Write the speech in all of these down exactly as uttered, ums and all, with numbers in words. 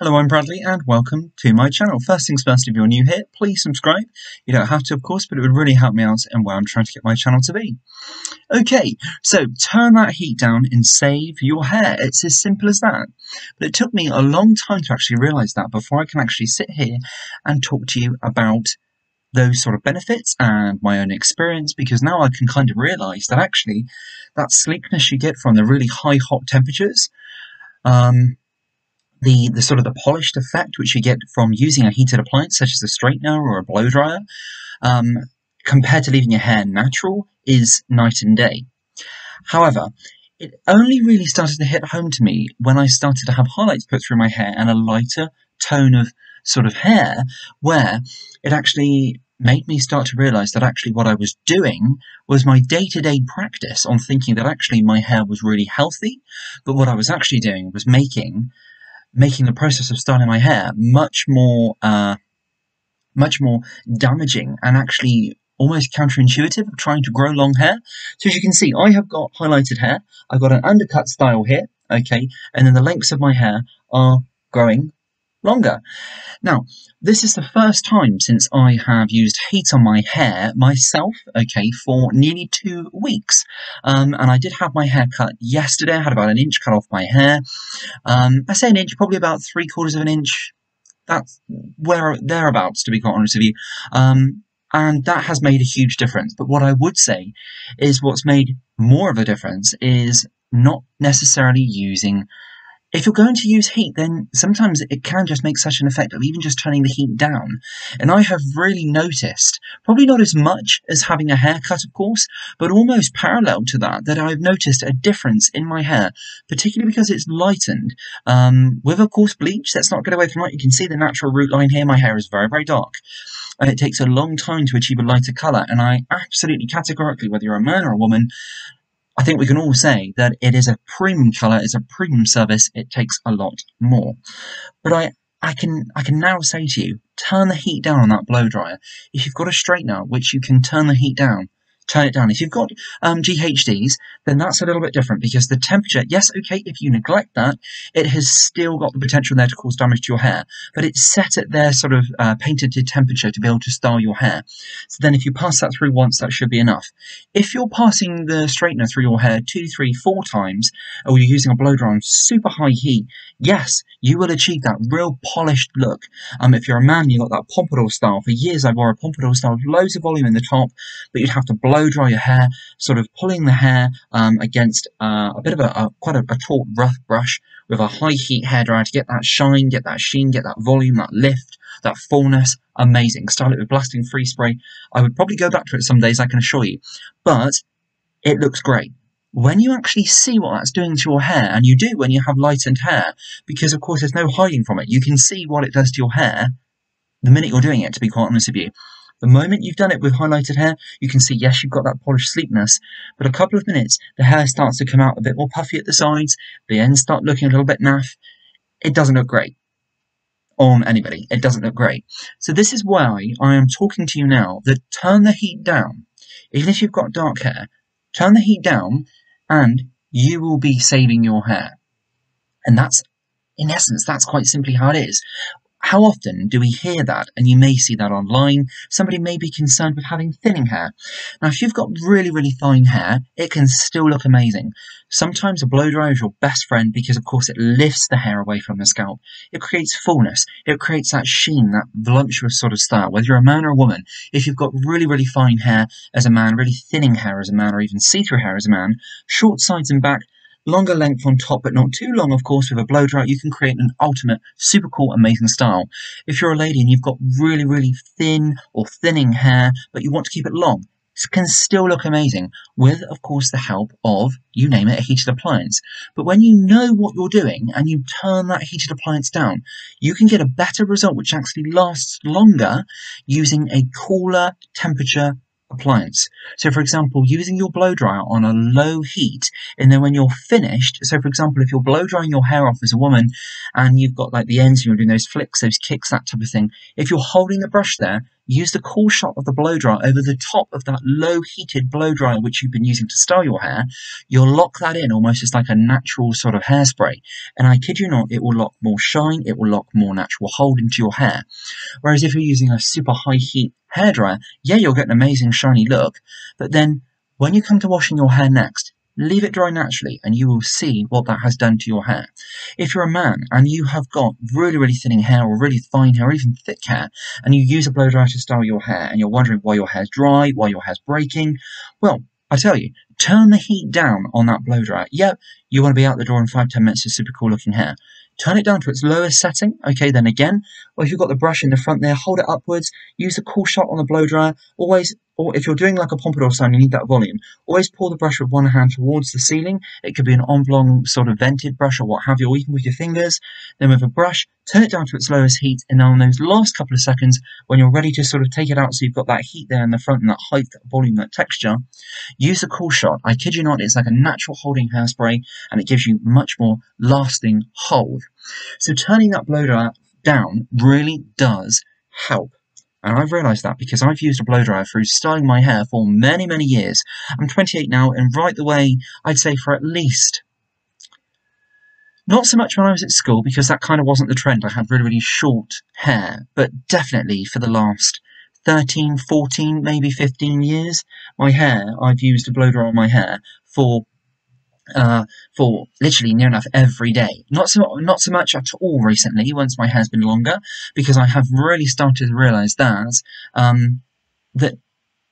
Hello, I'm Bradley and welcome to my channel. First things first, if you're new here, please subscribe. You don't have to, of course, but it would really help me out and where I'm trying to get my channel to be. Okay, so turn that heat down and save your hair. It's as simple as that. But it took me a long time to actually realise that before I can actually sit here and talk to you about those sort of benefits and my own experience, because now I can kind of realise that actually that sleekness you get from the really high hot temperatures, um, the, the sort of the polished effect which you get from using a heated appliance such as a straightener or a blow dryer, um, compared to leaving your hair natural, is night and day. However, it only really started to hit home to me when I started to have highlights put through my hair and a lighter tone of sort of hair, where it actually made me start to realise that actually what I was doing was my day-to-day practice on thinking that actually my hair was really healthy, but what I was actually doing was making making the process of styling my hair much more uh, much more damaging and actually almost counterintuitive of trying to grow long hair. So as you can see, I have got highlighted hair, I've got an undercut style here, okay, and then the lengths of my hair are growing longer. Now, this is the first time since I have used heat on my hair myself, okay, for nearly two weeks. Um, and I did have my hair cut yesterday. I had about an inch cut off my hair. Um, I say an inch, probably about three quarters of an inch. That's where thereabouts, to be quite honest with you. Um, and that has made a huge difference. But what I would say is what's made more of a difference is not necessarily using. If you're going to use heat, then sometimes it can just make such an effect of even just turning the heat down. And I have really noticed, probably not as much as having a haircut, of course, but almost parallel to that, that I've noticed a difference in my hair, particularly because it's lightened. Um, with, of course, bleach, let's not get away from that. You can see the natural root line here. My hair is very, very dark. And it takes a long time to achieve a lighter colour. And I absolutely categorically, whether you're a man or a woman, I think we can all say that it is a premium colour, it's a premium service, it takes a lot more. But I, I can I can now say to you, turn the heat down on that blow dryer. If you've got a straightener, which you can turn the heat down, turn it down. If you've got um, G H Ds, then that's a little bit different because the temperature, yes, okay, if you neglect that, it has still got the potential there to cause damage to your hair, but it's set at their sort of uh, painted to temperature to be able to style your hair. So then if you pass that through once, that should be enough. If you're passing the straightener through your hair two, three, four times, or you're using a blow dryer on super high heat, yes, you will achieve that real polished look. Um, if you're a man, you've got that pompadour style. For years, I wore a pompadour style with loads of volume in the top, but you'd have to blow blow dry your hair, sort of pulling the hair um, against uh, a bit of a, a quite a, a taut, rough brush with a high heat hairdryer to get that shine, get that sheen, get that volume, that lift, that fullness. Amazing. Style it with blasting free spray. I would probably go back to it some days, I can assure you. But it looks great. When you actually see what that's doing to your hair, and you do when you have lightened hair, because of course there's no hiding from it, you can see what it does to your hair the minute you're doing it, to be quite honest with you. The moment you've done it with highlighted hair, you can see, yes, you've got that polished sleekness, but a couple of minutes, the hair starts to come out a bit more puffy at the sides, the ends start looking a little bit naff. It doesn't look great on anybody. It doesn't look great. So this is why I am talking to you now, that turn the heat down. Even if you've got dark hair, turn the heat down and you will be saving your hair. And that's, in essence, that's quite simply how it is. How often do we hear that? And you may see that online. Somebody may be concerned with having thinning hair. Now, if you've got really, really fine hair, it can still look amazing. Sometimes a blow dryer is your best friend because, of course, it lifts the hair away from the scalp. It creates fullness. It creates that sheen, that voluptuous sort of style, whether you're a man or a woman. If you've got really, really fine hair as a man, really thinning hair as a man, or even see-through hair as a man, short sides and back, longer length on top, but not too long, of course, with a blow dryer, you can create an ultimate, super cool, amazing style. If you're a lady and you've got really, really thin or thinning hair, but you want to keep it long, it can still look amazing with, of course, the help of, you name it, a heated appliance. But when you know what you're doing and you turn that heated appliance down, you can get a better result which actually lasts longer using a cooler temperature appliance. So, for example, using your blow dryer on a low heat, and then when you're finished, so for example, if you're blow drying your hair off as a woman and you've got like the ends and you're doing those flicks, those kicks, that type of thing, if you're holding the brush there, use the cool shot of the blow dryer over the top of that low heated blow dryer which you've been using to style your hair. You'll lock that in almost as like a natural sort of hairspray, and I kid you not, it will lock more shine, it will lock more natural hold into your hair. Whereas if you're using a super high heat hairdryer, yeah, you'll get an amazing shiny look, but then when you come to washing your hair next, leave it dry naturally and you will see what that has done to your hair. If you're a man and you have got really, really thinning hair or really fine hair or even thick hair, and you use a blow dryer to style your hair and you're wondering why your hair's dry, why your hair's breaking, well, I tell you, turn the heat down on that blow dryer. Yep, you want to be out the door in five, ten minutes with super cool looking hair. Turn it down to its lowest setting, okay, then again, or if you've got the brush in the front there, hold it upwards, use the cool shot on the blow dryer, always, or if you're doing like a pompadour style, you need that volume, always pull the brush with one hand towards the ceiling. It could be an oblong sort of vented brush or what have you, or even with your fingers, then with a brush, turn it down to its lowest heat, and on those last couple of seconds, when you're ready to sort of take it out so you've got that heat there in the front and that height, that volume, that texture, use the cool shot. I kid you not, it's like a natural holding hairspray, and it gives you much more lasting hold. So turning that blow dryer down really does help. And I've realised that because I've used a blow dryer through styling my hair for many, many years. I'm twenty-eight now, and right the way, I'd say for at least, not so much when I was at school because that kind of wasn't the trend. I had really, really short hair, but definitely for the last thirteen, fourteen, maybe fifteen years, my hair, I've used a blow dryer on my hair for Uh, for literally near enough every day. Not so not so much at all recently, once my hair's been longer, because I have really started to realise that um, that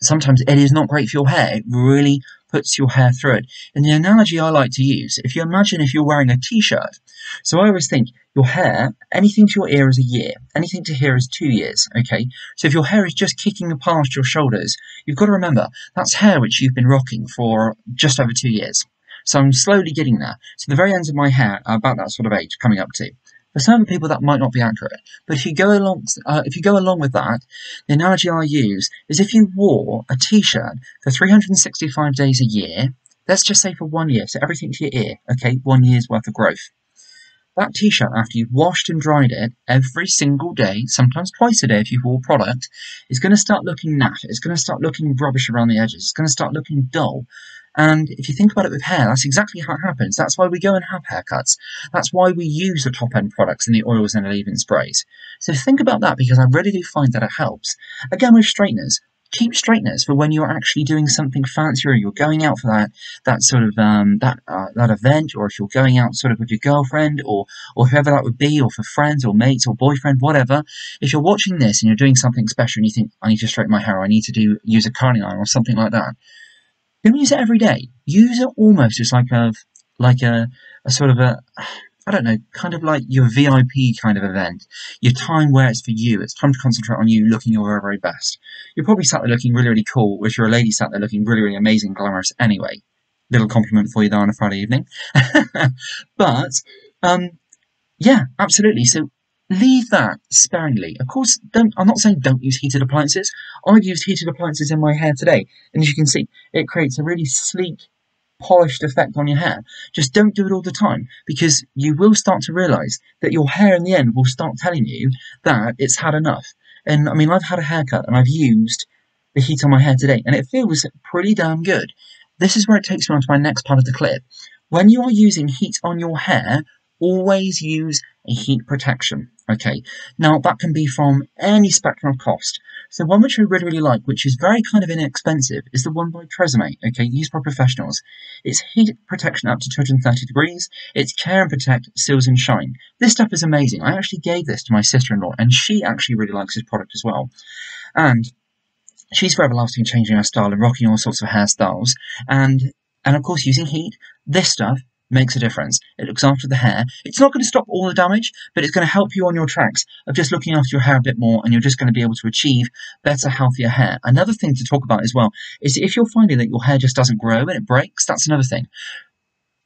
sometimes it is not great for your hair. It really puts your hair through it. And the analogy I like to use, if you imagine if you're wearing a t-shirt, so I always think your hair, anything to your ear is a year, anything to here is two years, okay? So if your hair is just kicking past your shoulders, you've got to remember, that's hair which you've been rocking for just over two years. So I'm slowly getting there. So the very ends of my hair are about that sort of age coming up to. For some people that might not be accurate, but if you go along, uh, if you go along with that, the analogy I use is if you wore a t-shirt for three hundred sixty-five days a year, let's just say for one year, so everything to your ear, okay, one year's worth of growth. That t-shirt, after you've washed and dried it every single day, sometimes twice a day if you wore product, is going to start looking naff, it's going to start looking rubbish around the edges, it's going to start looking dull. And if you think about it with hair, that's exactly how it happens. That's why we go and have haircuts. That's why we use the top-end products and the oils and the leave-in sprays. So think about that, because I really do find that it helps. Again, with straighteners, keep straighteners for when you're actually doing something fancier, or you're going out for that that sort of um, that uh, that event, or if you're going out sort of with your girlfriend or or whoever that would be, or for friends or mates or boyfriend, whatever. If you're watching this and you're doing something special and you think, I need to straighten my hair, or I need to do use a curling iron or something like that, don't use it every day. Use it almost as like a like a, a sort of a, I don't know, kind of like your V I P kind of event. Your time where it's for you. It's time to concentrate on you looking your very, very best. You're probably sat there looking really, really cool. If you're a lady, sat there looking really, really amazing, glamorous anyway. Little compliment for you there on a Friday evening. But, um, yeah, absolutely. So leave that sparingly. Of course, don't, I'm not saying don't use heated appliances. I've used heated appliances in my hair today, and as you can see, it creates a really sleek, polished effect on your hair. Just don't do it all the time, because you will start to realise that your hair in the end will start telling you that it's had enough. And I mean, I've had a haircut, and I've used the heat on my hair today, and it feels pretty damn good. This is where it takes me on to my next part of the clip. When you are using heat on your hair, always use a heat protection. Okay, now that can be from any spectrum of cost. So one which I really, really like, which is very kind of inexpensive, is the one by Tresemmé, okay, used by professionals. It's heat protection up to two hundred thirty degrees. It's care and protect, seals and shine. This stuff is amazing. I actually gave this to my sister-in-law, and she actually really likes this product as well. And she's forever lasting, changing her style and rocking all sorts of hairstyles. And, and of course, using heat, this stuff makes a difference. It looks after the hair. It's not going to stop all the damage, but it's going to help you on your tracks of just looking after your hair a bit more, and you're just going to be able to achieve better, healthier hair. Another thing to talk about as well is if you're finding that your hair just doesn't grow and it breaks, that's another thing.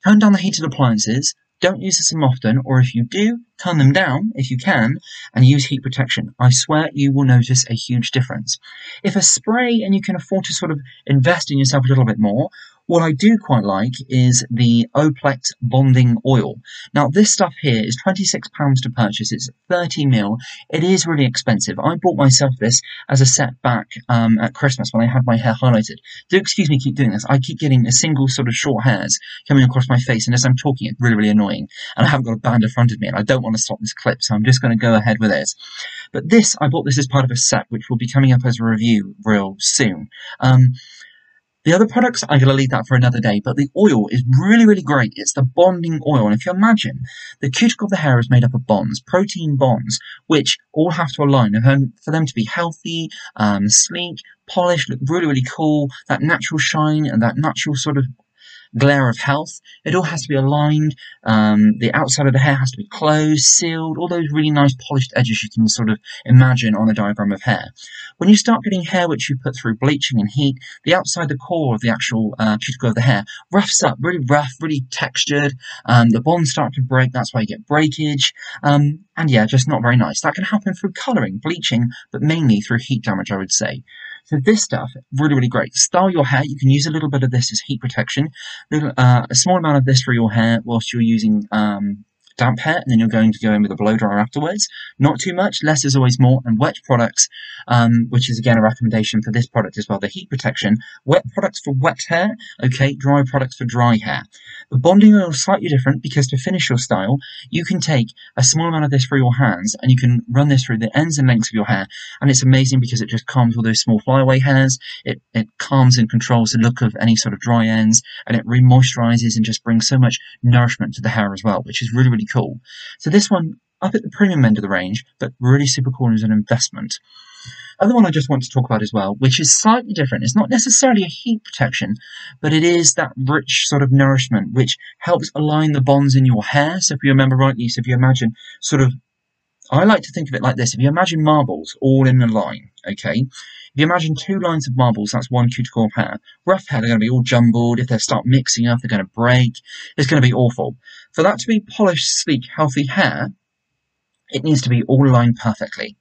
Turn down the heated appliances. Don't use this often, or if you do, turn them down if you can, and use heat protection. I swear you will notice a huge difference. If a spray and you can afford to sort of invest in yourself a little bit more, What I do quite like is the Oplex Bonding Oil. Now, this stuff here is twenty-six pounds to purchase. It's thirty mil. It is really expensive. I bought myself this as a set back um, at Christmas when I had my hair highlighted. Do excuse me keep doing this. I keep getting a single sort of short hairs coming across my face, and as I'm talking, it's really, really annoying. And I haven't got a band in front of me, and I don't want to stop this clip, so I'm just going to go ahead with it. But this, I bought this as part of a set, which will be coming up as a review real soon. Um, The other products, I'm going to leave that for another day, but the oil is really, really great. It's the bonding oil, and if you imagine, the cuticle of the hair is made up of bonds, protein bonds, which all have to align for them to be healthy, um, sleek, polished, look really, really cool, that natural shine and that natural sort of glare of health. It all has to be aligned. Um, the outside of the hair has to be closed, sealed, all those really nice polished edges you can sort of imagine on a diagram of hair. When you start getting hair which you put through bleaching and heat, the outside, the core of the actual uh, cuticle of the hair roughs up, really rough, really textured. Um, the bonds start to break, that's why you get breakage. Um, and yeah, just not very nice. That can happen through colouring, bleaching, but mainly through heat damage, I would say. So this stuff, really, really great. Style your hair. You can use a little bit of this as heat protection. Little, uh, a small amount of this for your hair whilst you're using um, damp hair, and then you're going to go in with a blow dryer afterwards. Not too much. Less is always more. And wet products, um, which is, again, a recommendation for this product as well, the heat protection. Wet products for wet hair. Okay, dry products for dry hair. The bonding oil is slightly different because to finish your style, you can take a small amount of this for your hands and you can run this through the ends and lengths of your hair. And it's amazing because it just calms all those small flyaway hairs. It, it calms and controls the look of any sort of dry ends, and it re-moisturizes and just brings so much nourishment to the hair as well, which is really, really cool. So this one, up at the premium end of the range, but really super cool as an investment. Other one I just want to talk about as well, which is slightly different. It's not necessarily a heat protection, but it is that rich sort of nourishment which helps align the bonds in your hair. So if you remember rightly, so if you imagine sort of, I like to think of it like this. If you imagine marbles all in a line, okay? If you imagine two lines of marbles, that's one cuticle of hair. Rough hair, they're going to be all jumbled. If they start mixing up, they're going to break. It's going to be awful. For that to be polished, sleek, healthy hair, it needs to be all aligned perfectly.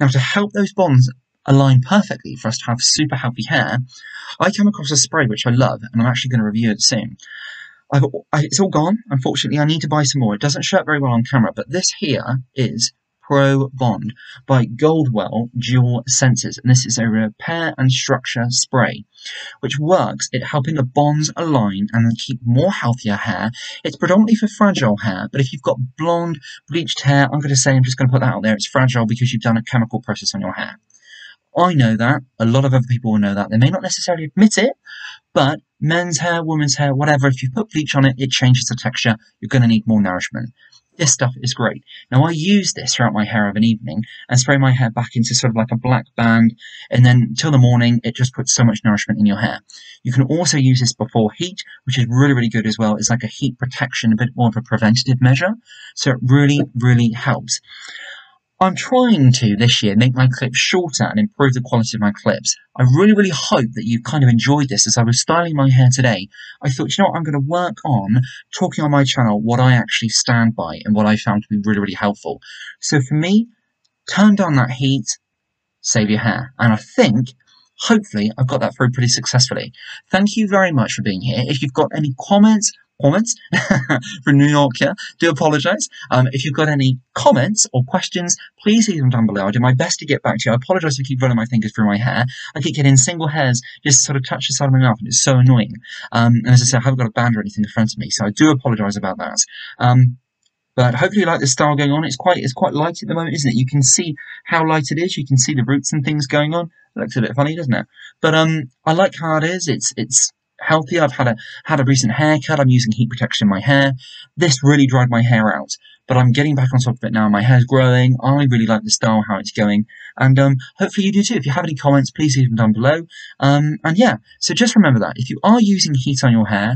Now, to help those bonds align perfectly for us to have super healthy hair, I came across a spray which I love, and I'm actually going to review it soon. I've, I, it's all gone, unfortunately. I need to buy some more. It doesn't show up very well on camera, but this here is Pro Bond by Goldwell Dual Senses, and this is a repair and structure spray which works at helping the bonds align and keep more healthier hair. It's predominantly for fragile hair, but if you've got blonde, bleached hair, I'm going to say, I'm just going to put that out there, it's fragile because you've done a chemical process on your hair. I know that. A lot of other people will know that. They may not necessarily admit it, but men's hair, women's hair, whatever, if you put bleach on it, it changes the texture. You're going to need more nourishment. This stuff is great. Now, I use this throughout my hair of an evening and spray my hair back into sort of like a black band, and then till the morning, it just puts so much nourishment in your hair. You can also use this before heat, which is really, really good as well. It's like a heat protection, a bit more of a preventative measure. So it really, really helps. I'm trying to, this year, make my clips shorter and improve the quality of my clips. I really, really hope that you kind of enjoyed this. As I was styling my hair today, I thought, you know what, I'm going to work on talking on my channel what I actually stand by and what I found to be really, really helpful. So for me, turn down that heat, save your hair. And I think, hopefully, I've got that through pretty successfully. Thank you very much for being here. If you've got any comments, comments from New York here, do apologize. Um, if you've got any comments or questions, please leave them down below. I'll do my best to get back to you. I apologize if I keep running my fingers through my hair. I keep getting single hairs just sort of touch the side of my mouth, and it's so annoying. Um, and as I said, I haven't got a band or anything in front of me, so I do apologize about that. Um, But hopefully you like the style going on. It's quite it's quite light at the moment, isn't it? You can see how light it is. You can see the roots and things going on. It looks a bit funny, doesn't it? But um, I like how it is. It's it's healthy. I've had a had a recent haircut. I'm using heat protection in my hair. This really dried my hair out, but I'm getting back on top of it now. My hair's growing. I really like the style, how it's going. And um, hopefully you do too. If you have any comments, please leave them down below. Um, and yeah, so just remember that. If you are using heat on your hair,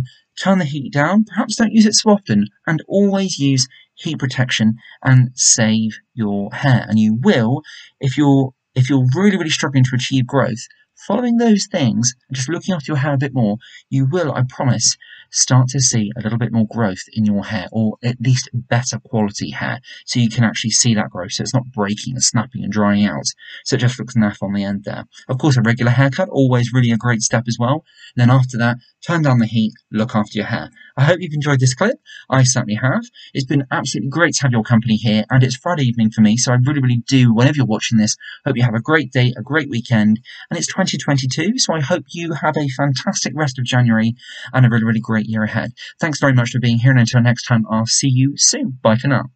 turn the heat down. Perhaps don't use it so often. And always use heat protection and save your hair. And you will, if you're if you're really, really struggling to achieve growth, following those things and just looking after your hair a bit more, you will, I promise, start to see a little bit more growth in your hair, or at least better quality hair, so you can actually see that growth, so it's not breaking and snapping and drying out, so it just looks naff on the end there. Of course, a regular haircut, always really a great step as well. And then after that, turn down the heat, look after your hair. I hope you've enjoyed this clip. I certainly have. It's been absolutely great to have your company here, and it's Friday evening for me, so I really, really do, whenever you're watching this, hope you have a great day, a great weekend, and it's twenty twenty-two, so I hope you have a fantastic rest of January and a really, really great year ahead. Thanks very much for being here, and until next time, I'll see you soon. Bye for now.